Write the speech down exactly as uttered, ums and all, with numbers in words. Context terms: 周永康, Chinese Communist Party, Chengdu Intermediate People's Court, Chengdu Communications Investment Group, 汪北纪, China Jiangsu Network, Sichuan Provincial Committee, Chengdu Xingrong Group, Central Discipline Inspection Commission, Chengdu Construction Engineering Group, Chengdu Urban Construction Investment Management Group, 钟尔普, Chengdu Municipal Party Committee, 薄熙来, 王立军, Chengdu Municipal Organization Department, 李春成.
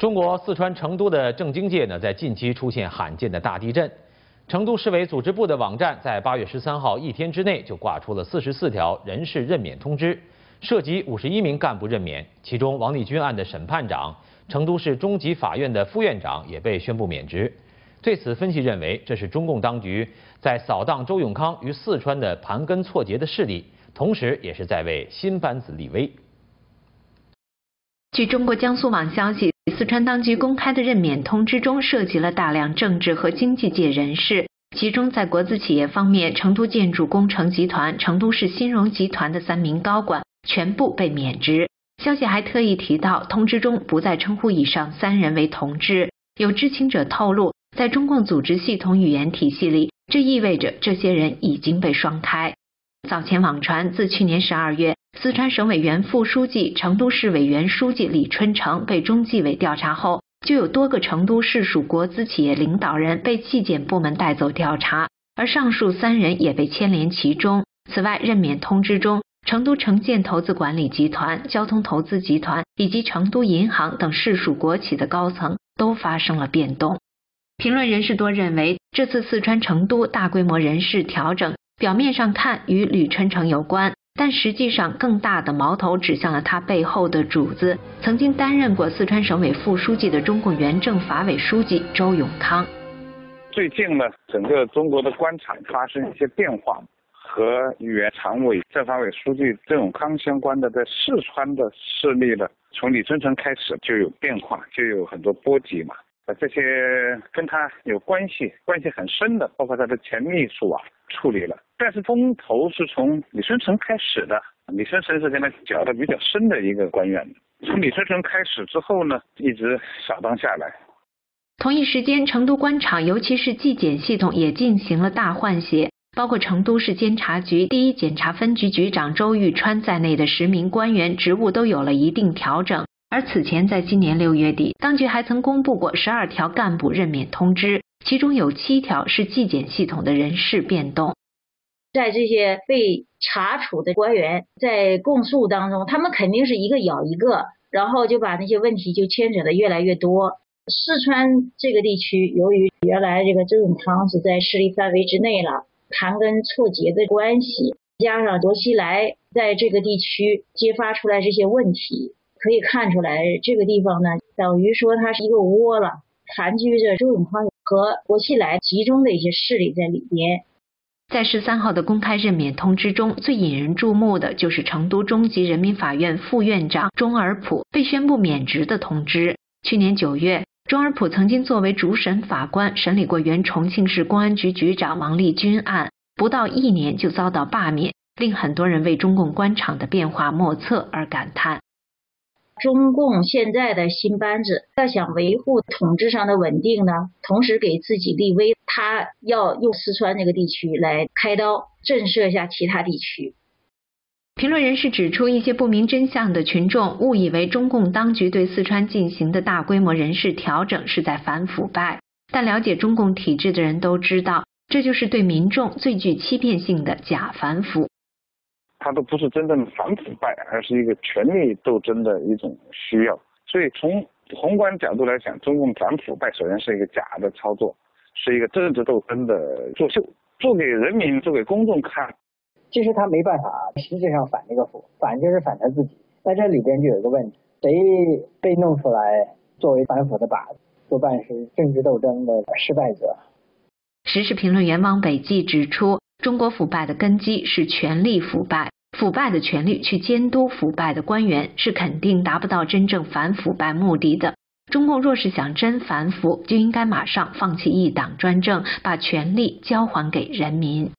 中国四川成都的政经界呢，在近期出现罕见的大地震。成都市委组织部的网站在八月十三号一天之内就挂出了四十四条人事任免通知，涉及五十一名干部任免，其中王立军案的审判长、成都市中级法院的副院长也被宣布免职。对此，分析认为，这是中共当局在扫荡周永康与四川的盘根错节的势力，同时也是在为新班子立威。据中国江苏网消息。 四川当局公开的任免通知中涉及了大量政治和经济界人士，其中在国资企业方面，成都建筑工程集团、成都市新荣集团的三名高管全部被免职。消息还特意提到，通知中不再称呼以上三人为同志。有知情者透露，在中共组织系统语言体系里，这意味着这些人已经被双开。早前网传，自去年十二月。 四川省委原副书记、成都市委原书记李春成被中纪委调查后，就有多个成都市属国资企业领导人被纪检部门带走调查，而上述三人也被牵连其中。此外，任免通知中，成都城建投资管理集团、交通投资集团以及成都银行等市属国企的高层都发生了变动。评论人士多认为，这次四川成都大规模人事调整，表面上看与李春成有关。 但实际上，更大的矛头指向了他背后的主子，曾经担任过四川省委副书记的中共原政法委书记周永康。最近呢，整个中国的官场发生一些变化，和原常委、政法委书记周永康相关的，在四川的势力呢，从李春成开始就有变化，就有很多波及嘛。这些跟他有关系、关系很深的，包括他的前秘书啊。 处理了，但是风头是从李春成开始的。李春成是跟他搅得比较深的一个官员。从李春成开始之后呢，一直扫荡下来。同一时间，成都官场，尤其是纪检系统也进行了大换血，包括成都市监察局第一检察分局局长周玉川在内的十名官员职务都有了一定调整。而此前，在今年六月底，当局还曾公布过十二条干部任免通知。 其中有七条是纪检系统的人事变动，在这些被查处的官员在供述当中，他们肯定是一个咬一个，然后就把那些问题就牵扯的越来越多。四川这个地区，由于原来这个周永康是在势力范围之内了，盘根错节的关系，加上薄熙来在这个地区揭发出来这些问题，可以看出来这个地方呢，等于说它是一个窝了，盘踞着周永康。 和薄熙来集中的一些势力在里边。在十三号的公开任免通知中，最引人注目的就是成都中级人民法院副院长钟尔普被宣布免职的通知。去年九月，钟尔普曾经作为主审法官审理过原重庆市公安局局长王立军案，不到一年就遭到罢免，令很多人为中共官场的变化莫测而感叹。 中共现在的新班子要想维护统治上的稳定呢，同时给自己立威，他要用四川这个地区来开刀，震慑一下其他地区。评论人士指出，一些不明真相的群众误以为中共当局对四川进行的大规模人事调整是在反腐败，但了解中共体制的人都知道，这就是对民众最具欺骗性的假反腐。 它都不是真正的反腐败，而是一个权力斗争的一种需要。所以从宏观角度来讲，中共反腐败首先是一个假的操作，是一个政治斗争的作秀，做给人民、做给公众看。其实他没办法实质上反这个腐，反就是反他自己。在这里边就有一个问题，谁被弄出来作为反腐的靶子，多半是政治斗争的失败者。时事评论员汪北纪指出。 中国腐败的根基是权力腐败，腐败的权力去监督腐败的官员是肯定达不到真正反腐败目的的。中共若是想真反腐，就应该马上放弃一党专政，把权力交还给人民。